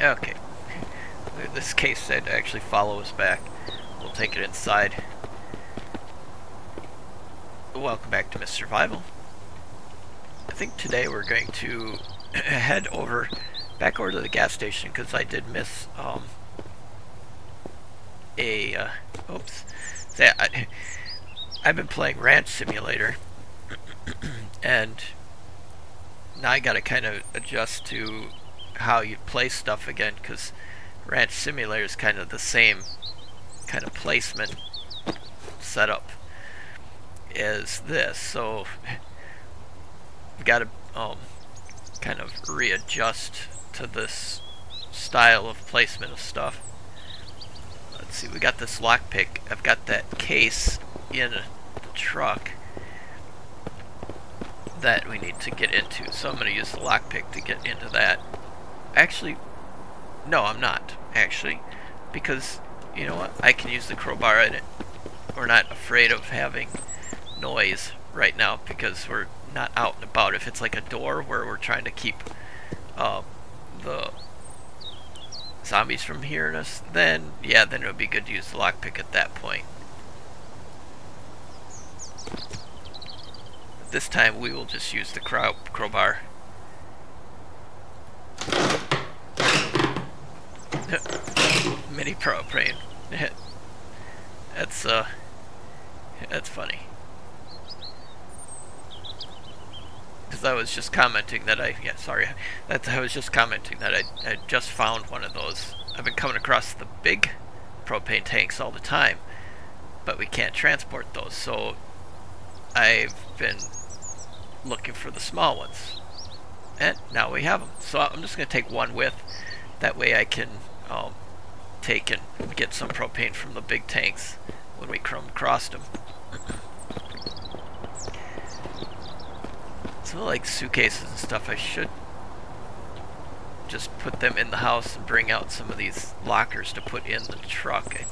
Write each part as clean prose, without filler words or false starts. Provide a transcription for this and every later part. Okay. This case said to actually follow us back. We'll take it inside. Welcome back to Mist Survival. I think today we're going to head back over to the gas station, because I did miss oops. I've been playing Ranch Simulator, and now I gotta kind of adjust to how you play stuff again, because Ranch Simulator is kind of the same kind of placement setup as this, so we gotta kind of readjust to this style of placement of stuff. Let's see, we got this lockpick. I've got that case in the truck that we need to get into, so I'm going to use the lockpick to get into that. Actually, no, I'm not, actually, because, you know what, I can use the crowbar in it. We're not afraid of having noise right now because we're not out and about. If it's like a door where we're trying to keep the zombies from hearing us, then yeah, then it would be good to use the lockpick at that point. This time we will just use the crowbar. Mini propane. That's funny. Because I was just commenting that I just found one of those. I've been coming across the big propane tanks all the time, but we can't transport those, so I've been looking for the small ones, and now we have them. So I'm just going to take one with, that way I can take and get some propane from the big tanks when we come across them. So like suitcases and stuff, I should just put them in the house and bring out some of these lockers to put in the truck. I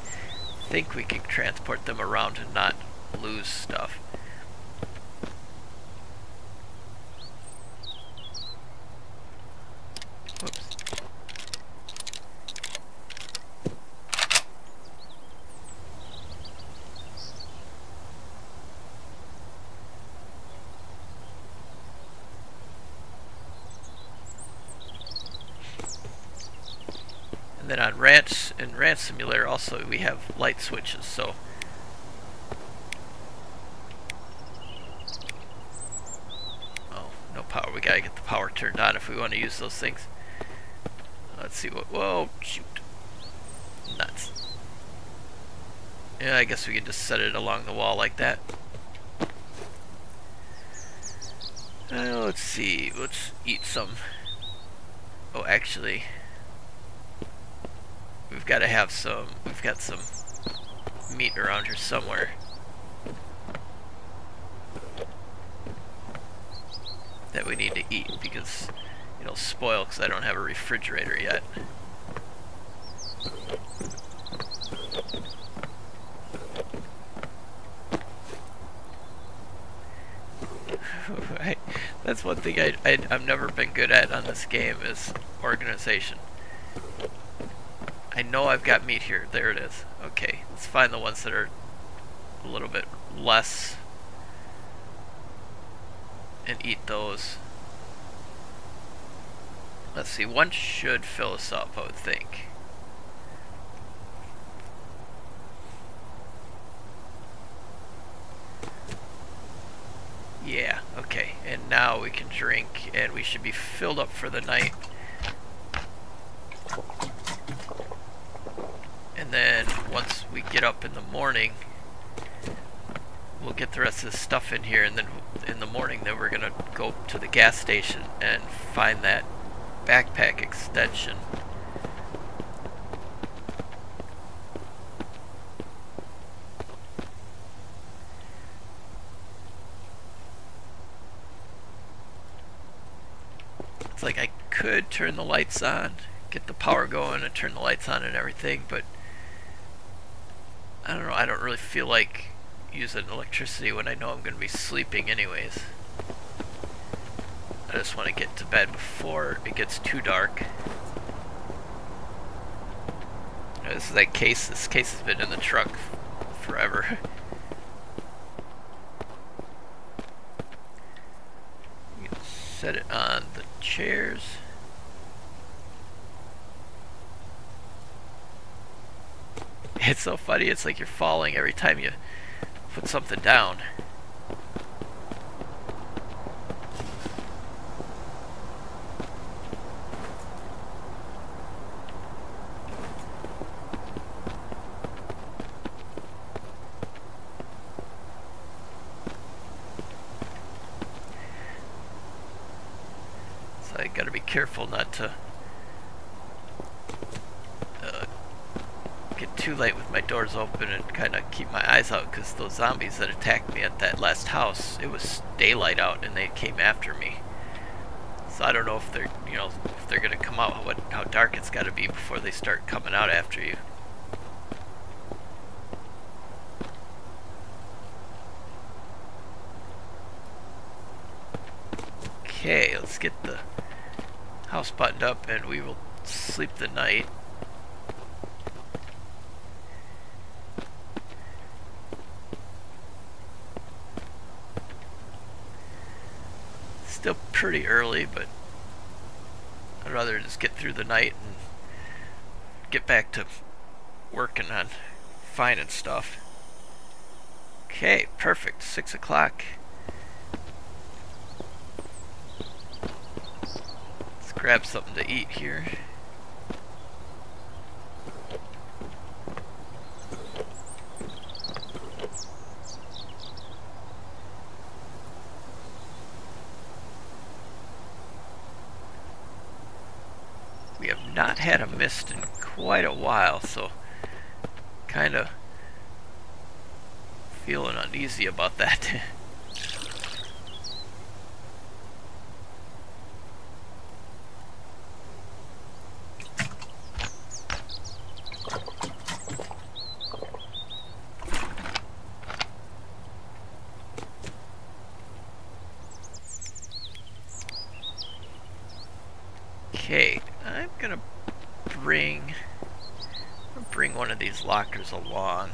think we can transport them around and not lose stuff. Whoops. And then on Ranch Simulator also we have light switches, so oh, no power. We gotta get the power turned on if we want to use those things. Let's see what. Whoa, shoot. Nuts. Yeah, I guess we can just set it along the wall like that. Let's see. Let's eat some. Oh, actually, we've got to have some. We've got some meat around here somewhere. That we need to eat because it'll spoil because I don't have a refrigerator yet. Right. That's one thing I've never been good at on this game is organization. I know I've got meat here. There it is. Okay, let's find the ones that are a little bit less and eat those. Let's see, one should fill us up, I would think. Yeah, okay, and now we can drink, and we should be filled up for the night. And then, once we get up in the morning, we'll get the rest of the stuff in here, and then in the morning, then we're gonna go to the gas station and find that backpack extension. It's like I could turn the lights on, get the power going and turn the lights on and everything, but I don't know, I don't really feel like using electricity when I know I'm going to be sleeping anyways. I just want to get to bed before it gets too dark. know, this is that case. This case has been in the truck forever. You can set it on the chairs. It's so funny, it's like you're falling every time you put something down. So I gotta be careful not to too late with my doors open and kind of keep my eyes out, because those zombies that attacked me at that last house, it was daylight out and they came after me. So I don't know if they're, you know, if they're gonna come out, what, how dark it's got to be before they start coming out after you. Okay, let's get the house buttoned up and we will sleep the night. Still pretty early, but I'd rather just get through the night and get back to working on finding stuff. Okay, perfect. 6 o'clock. Let's grab something to eat here. Not had a mist in quite a while, so kind of feeling uneasy about that. Lockers along.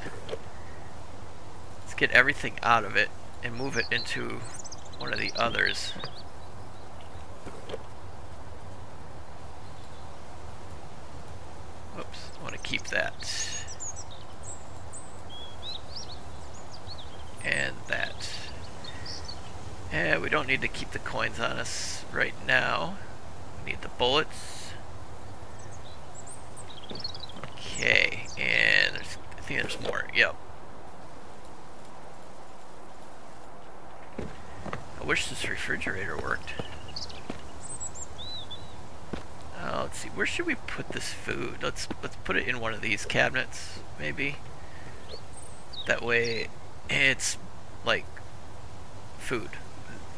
Let's get everything out of it and move it into one of the others. Oops, I want to keep that. And that. And we don't need to keep the coins on us right now. We need the bullets. Okay, and there's, I think there's more, yep. I wish this refrigerator worked. Let's see, where should we put this food? Let's put it in one of these cabinets, maybe. That way, it's like food.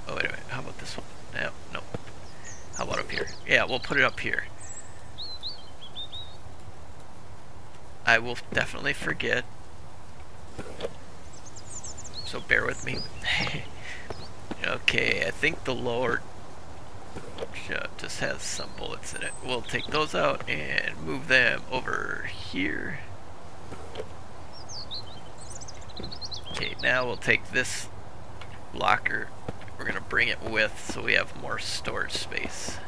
Oh, wait a minute, how about this one? No, no. How about up here? Yeah, we'll put it up here. I will definitely forget, so bear with me. Okay, I think the lower just has some bullets in it. We'll take those out and move them over here. Okay, now we'll take this locker. We're gonna bring it with, so we have more storage space.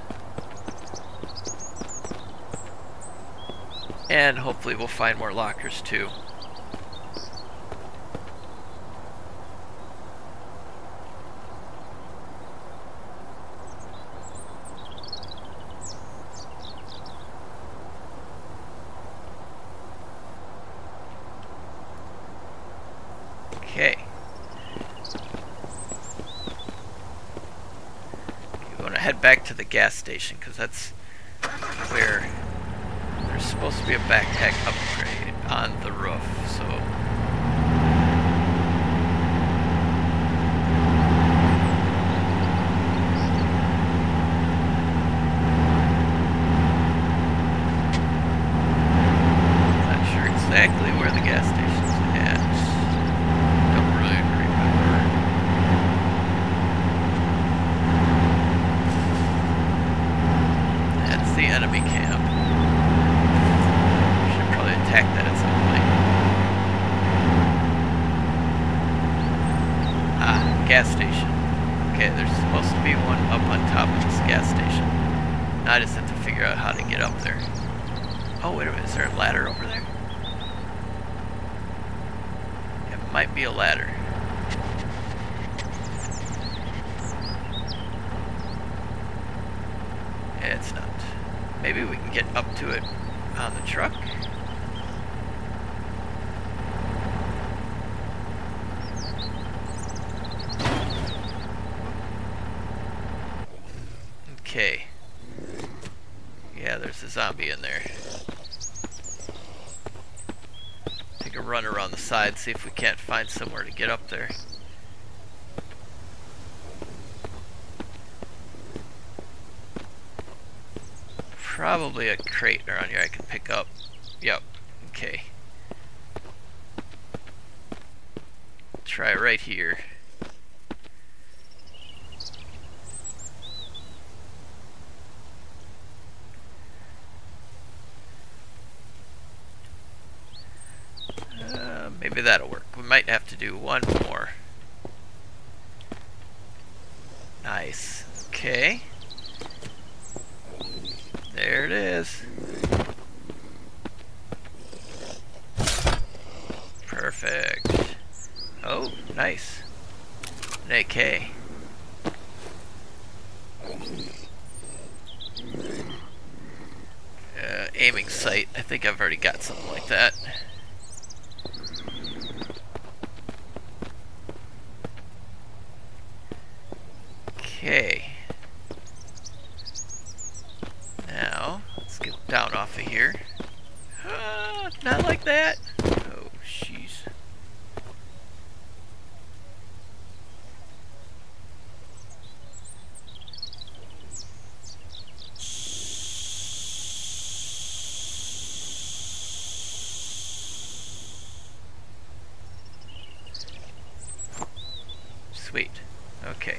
And hopefully we'll find more lockers too. Okay. We want to head back to the gas station because that's where there's supposed to be a backpack upgrade on the roof, so I'm not sure exactly where the gas station's at. Don't really remember. That's the enemy camp. detect that it's not light. Ah, gas station. Okay, there's supposed to be one up on top of this gas station. Now I just have to figure out how to get up there. Oh, wait a minute, is there a ladder over there? It might be a ladder. It's not. Maybe we can get up to it on the truck. Okay. Yeah, there's a zombie in there. Take a run around the side, see if we can't find somewhere to get up there. Probably a crate around here I can pick up. Yep, okay. Try right here. Maybe that'll work. We might have to do one more. Nice. Okay. There it is. Perfect. Oh, nice. An AK. Aiming sight. I think I've already got something like that. Okay. Now, let's get down off of here. Not like that. Oh, jeez. Sweet. Okay.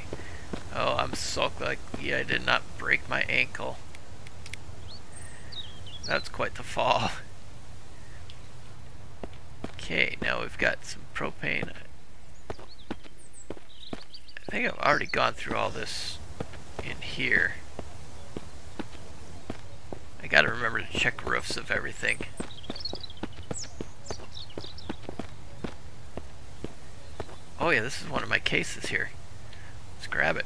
Oh, I'm so glad I did not break my ankle. That's quite the fall. Okay, now we've got some propane. I think I've already gone through all this in here. I gotta remember to check roofs of everything. Oh yeah, this is one of my cases here. Let's grab it.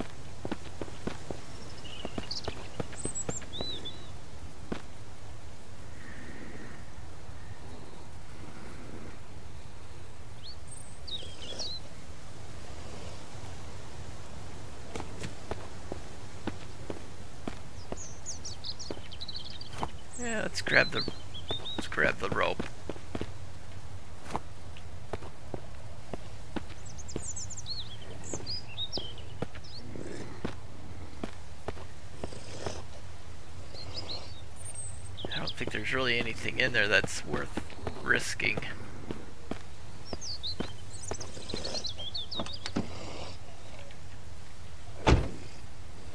Yeah, let's grab the rope. I don't think there's really anything in there that's worth risking.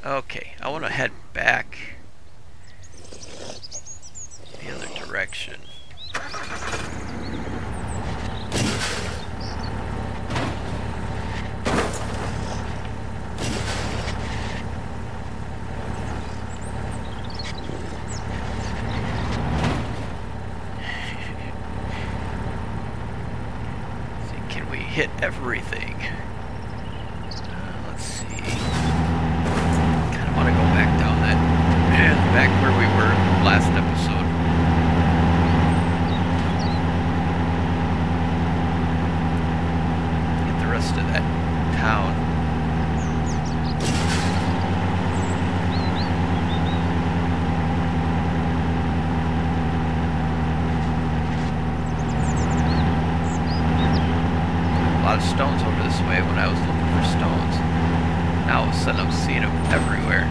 Okay, I want to head back. Direction. See, can we hit everything? Let's see. Kind of want to go back down that, back where we were last episode. To that town. A lot of stones over this way when I was looking for stones. Now all of a sudden I'm seeing them everywhere.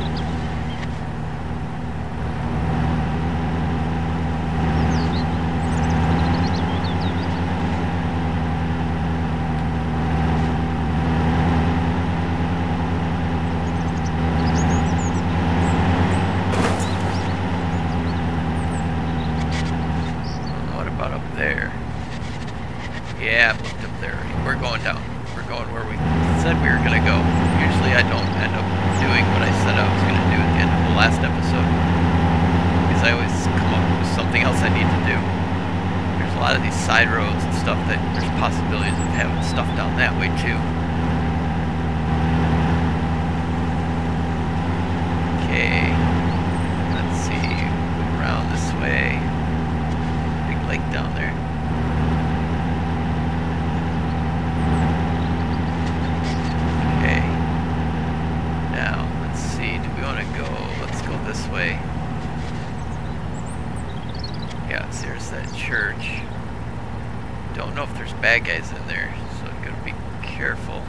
there. Yeah, I've looked up there. We're going down. We're going where we said we were going to go. Usually I don't end up doing what I said I was going to do at the end of the last episode, because I always come up with something else I need to do. There's a lot of these side roads and stuff that there's possibilities of having stuff down that way too. Okay, let's see, move around this way. Big lake down there. Okay, now let's see, do we want to go, let's go this way. Yeah, there's that church. Don't know if there's bad guys in there, so I'm going to be careful.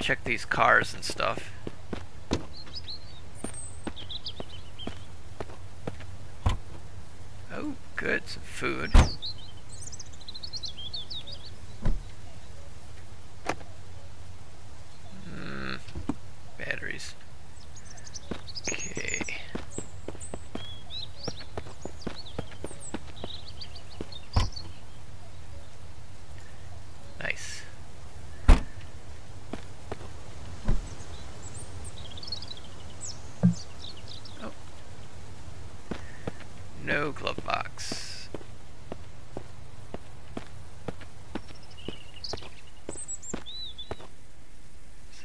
Check these cars and stuff. Oh, good, some food. Batteries. Okay. Nice. No glove box. It's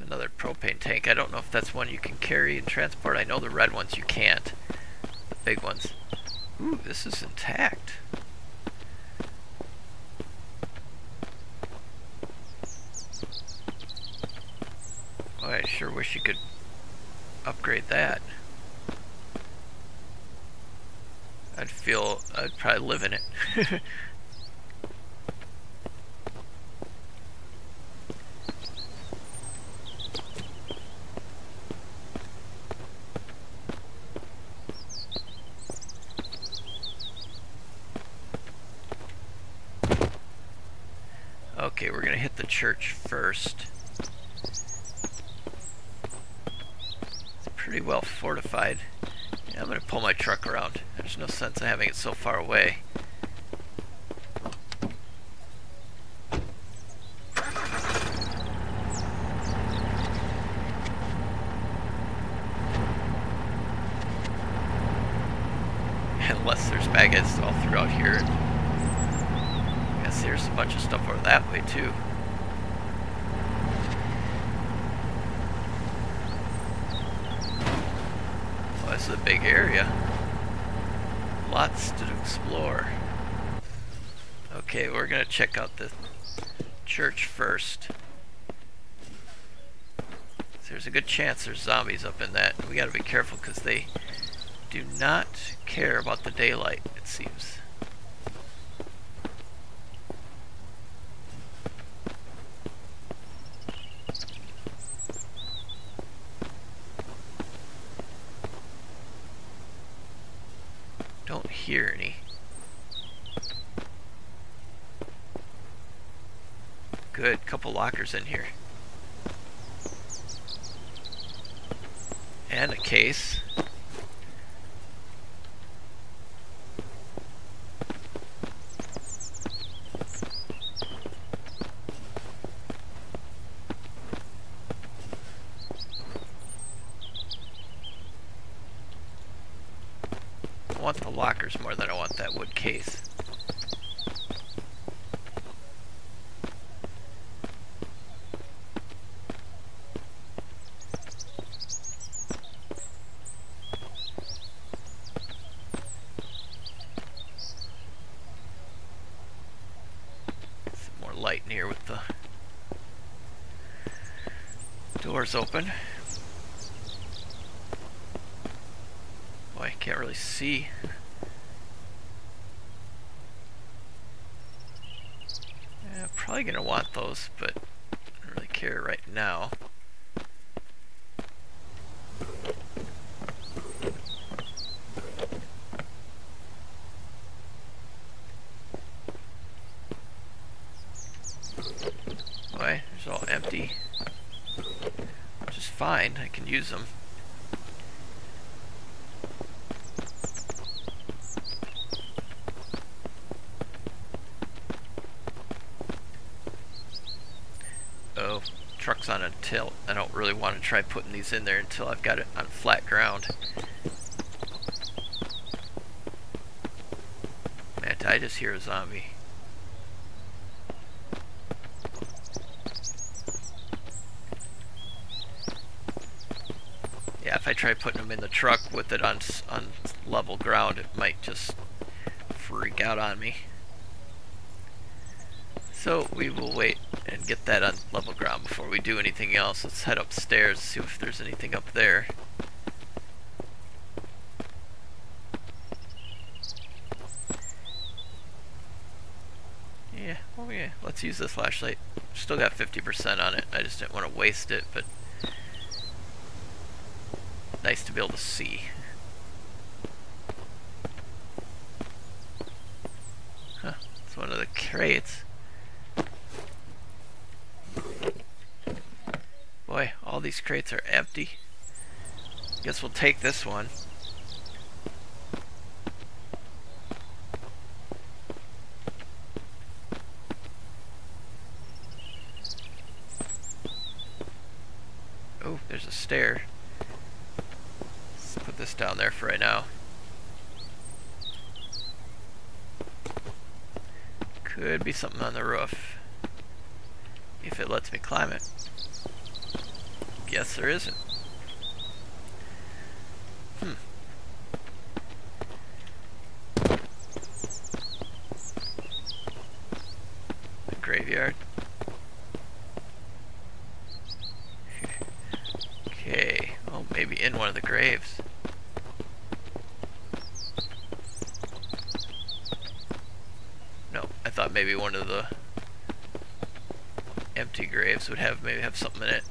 another propane tank. I don't know if that's one you can carry and transport. I know the red ones you can't. The big ones. Ooh, this is intact. Oh, I sure wish you could upgrade that. I'd feel, I'd probably live in it. Okay, we're gonna hit the church first. It's pretty well fortified. Yeah, I'm gonna pull my truck around. There's no sense in having it so far away. Unless there's maggots all throughout here. I guess there's a bunch of stuff over that way too. Well, this is a big area. Lots to explore. Okay, we're gonna check out the church first. There's a good chance there's zombies up in that. We gotta be careful because they do not care about the daylight, it seems. Hear any. Good, couple lockers in here. And a case. I want the lockers more than I want that wood case. Some more light in here with the doors open. Can't really see. probably gonna want those, but I don't really care right now. Boy, it's all empty. Which is fine, I can use them. Truck's on a tilt. I don't really want to try putting these in there until I've got it on flat ground. Man, I just hear a zombie. Yeah, if I try putting them in the truck with it on level ground, it might just freak out on me. So we will wait and get that on level ground before we do anything else. Let's head upstairs, see if there's anything up there. Yeah, oh yeah, let's use the flashlight. Still got 50% on it. I just didn't want to waste it, but nice to be able to see. Huh, it's one of the crates. Boy, all these crates are empty. Guess we'll take this one. Oh, there's a stair. Let's put this down there for right now. Could be something on the roof. If it lets me climb it. Yes, there isn't. The graveyard. Okay. Oh, maybe in one of the graves. No, I thought maybe one of the empty graves would have maybe have something in it.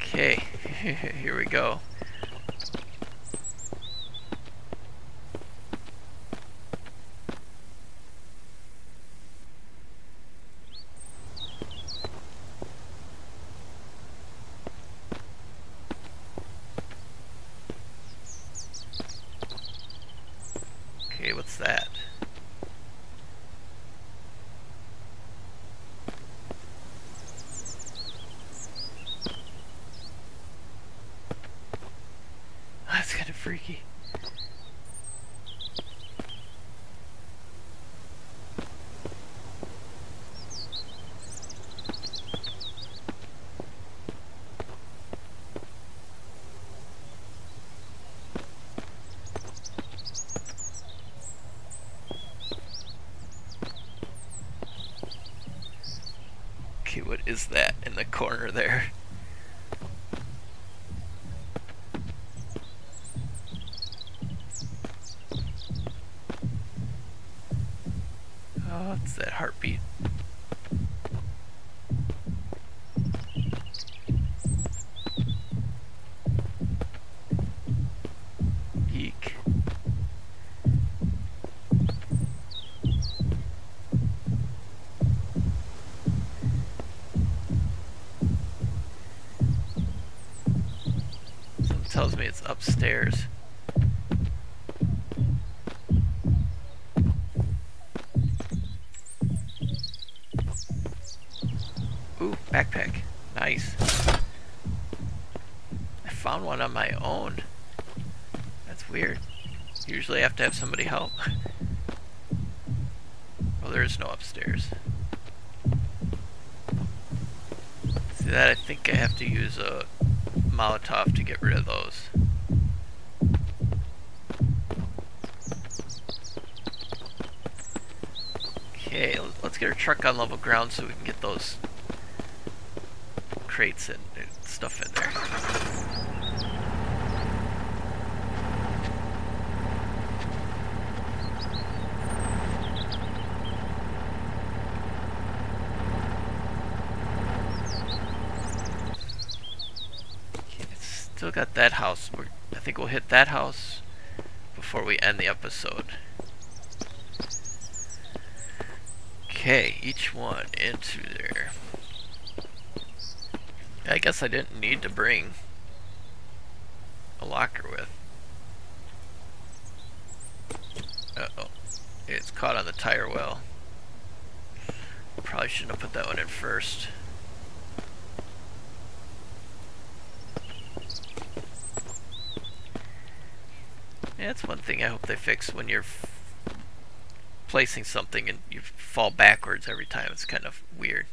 Okay, here we go. Okay, what's that? Freaky. Okay, what is that in the corner there? Oh, it's that heartbeat. Eek. Something tells me it's upstairs. Backpack. Nice. I found one on my own. That's weird. Usually I have to have somebody help. Well, there is no upstairs. See that? I think I have to use a Molotov to get rid of those. Okay, let's get our truck on level ground so we can get those crates and stuff in there. Okay, still got that house. I think we'll hit that house before we end the episode. Okay, each one into there. I guess I didn't need to bring a locker with. Uh-oh. It's caught on the tire well. Probably shouldn't have put that one in first. Yeah, that's one thing I hope they fix when you're placing something and you fall backwards every time. It's kind of weird.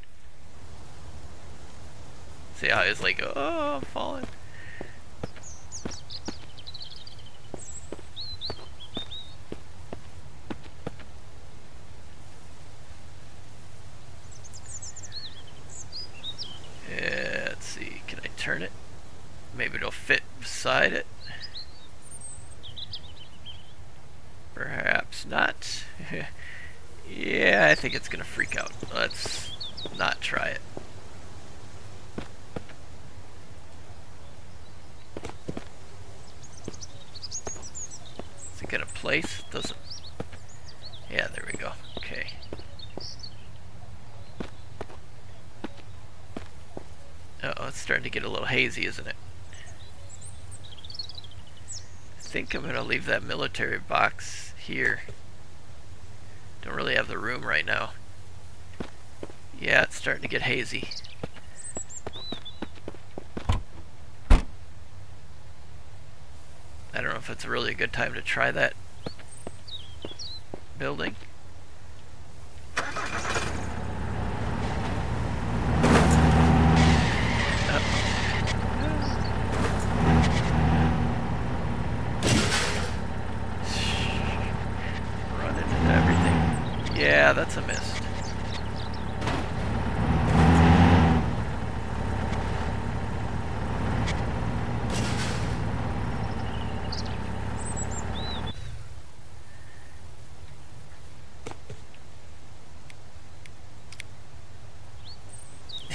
See how it's like, oh, I'm falling. Yeah, let's see, can I turn it? Maybe it'll fit beside it. Perhaps not. Yeah, I think it's gonna freak out. Let's not try it. Is it gonna place? Doesn't. Yeah, there we go. Okay. Uh-oh, it's starting to get a little hazy, isn't it? I think I'm gonna leave that military box here. Don't really have the room right now. Yeah, it's starting to get hazy. I don't know if it's really a good time to try that building. Yeah, that's a miss.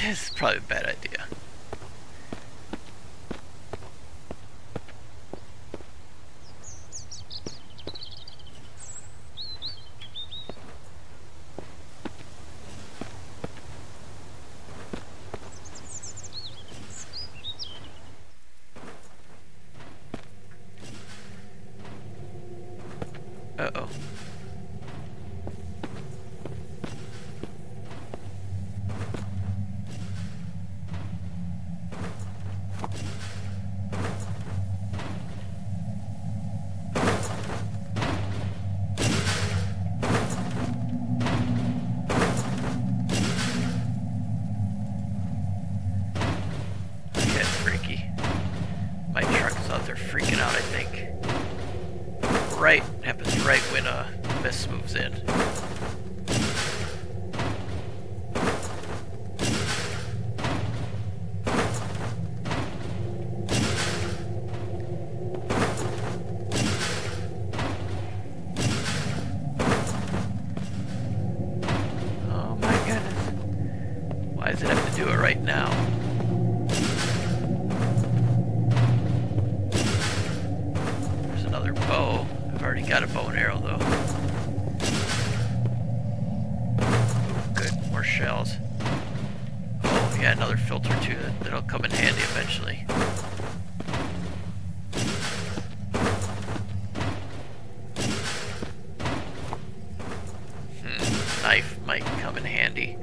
This is probably a bad idea. Uh-oh. Okay, it's freaky. My truck is out there freaking out, I think. Right, happens right when Mist moves in. Oh my goodness. Why does it have to do it right now? There's another bow. I've already got a bow and arrow though. Oh, good, more shells. Oh yeah, another filter too. That'll come in handy eventually. Knife might come in handy.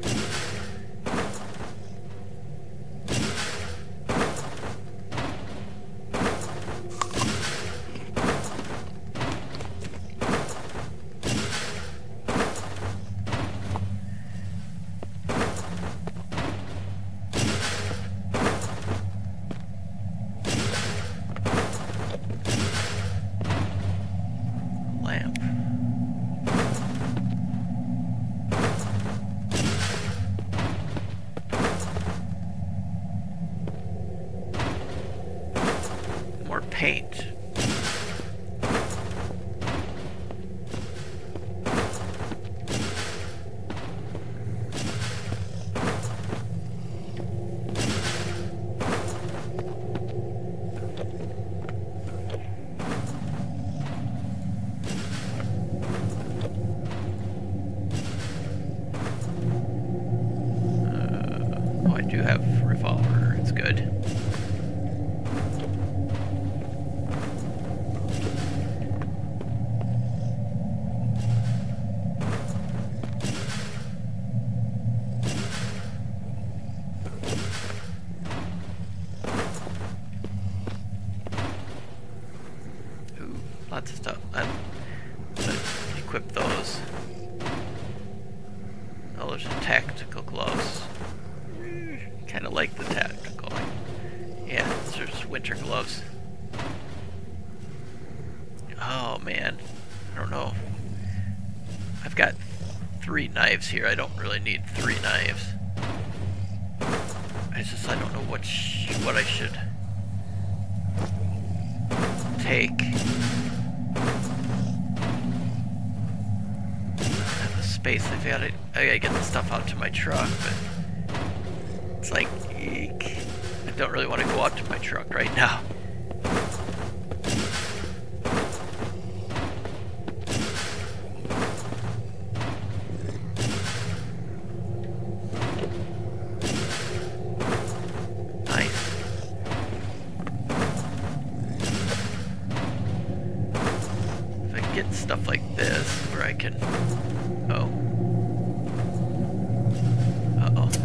paint. Lots of stuff. Let's equip those. Oh, there's a tactical gloves. Kind of like the tactical. Yeah, there's winter gloves. Oh man, I don't know. I've got 3 knives here. I don't really need 3 knives. It's just I don't know what I should take. Space. I gotta get the stuff out to my truck, but it's like eek. I don't really want to go out to my truck right now. Nice. If I can get stuff like this, where I can.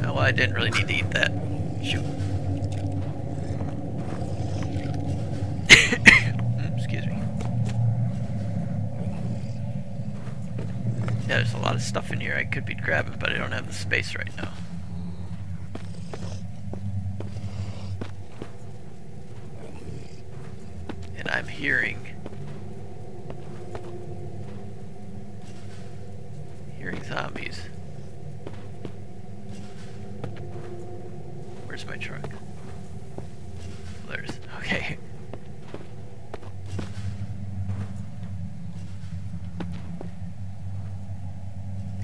Well, I didn't really need to eat that. Shoot. Excuse me. Yeah, there's a lot of stuff in here I could be grabbing, but I don't have the space right now. And I'm hearing zombies. Where's my truck? There's... okay.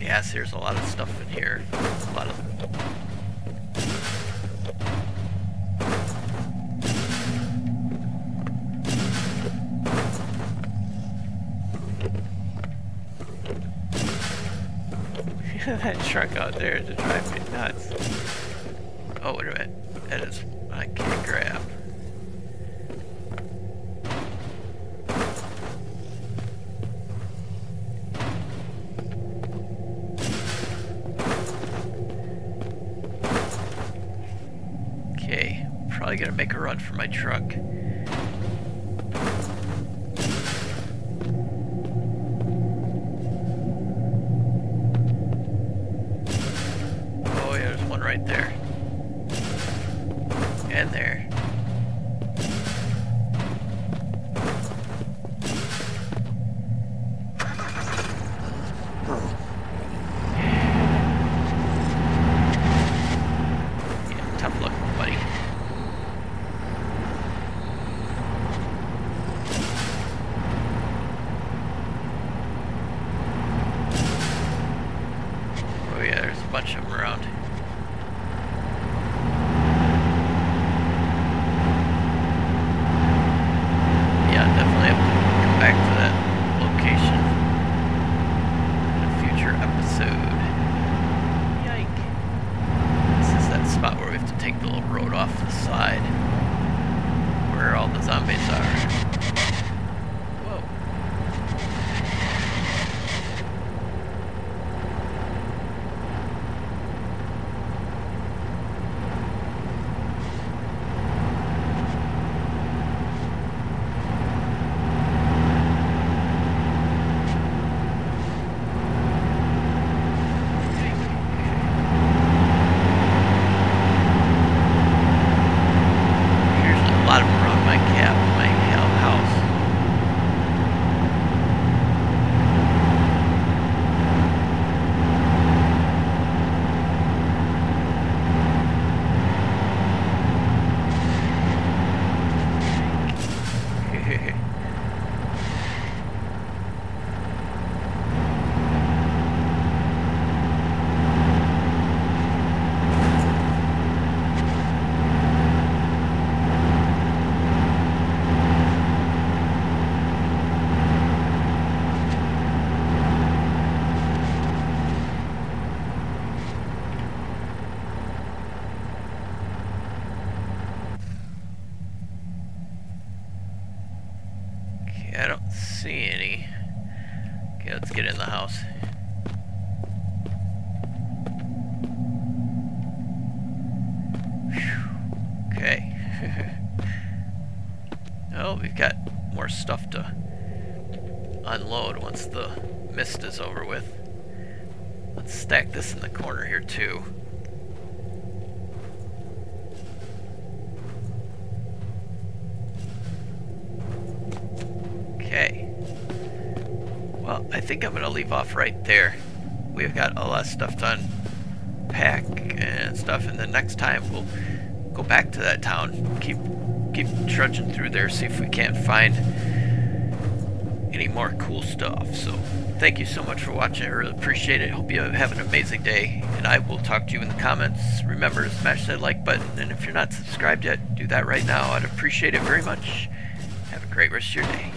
Yes, there's a lot of stuff in here. A lot of... that truck out there to drive me nuts. Oh, wait a minute. That is what I can't grab. Okay, probably gonna make a run for my truck. Bunch of them around. Yeah, definitely have to come back to that location in a future episode. Yike. This is that spot where we have to take the little road off the side where all the zombies are. Yeah, let's get in the house. Whew. Okay. Oh, we've got more stuff to unload once the mist is over with. Let's stack this in the corner here too. Okay. Well, I think I'm going to leave off right there. We've got a lot of stuff to unpack and stuff, and then next time we'll go back to that town. Keep trudging through there, see if we can't find any more cool stuff. So thank you so much for watching. I really appreciate it. Hope you have an amazing day, and I will talk to you in the comments. Remember to smash that like button, and if you're not subscribed yet, do that right now. I'd appreciate it very much. Have a great rest of your day.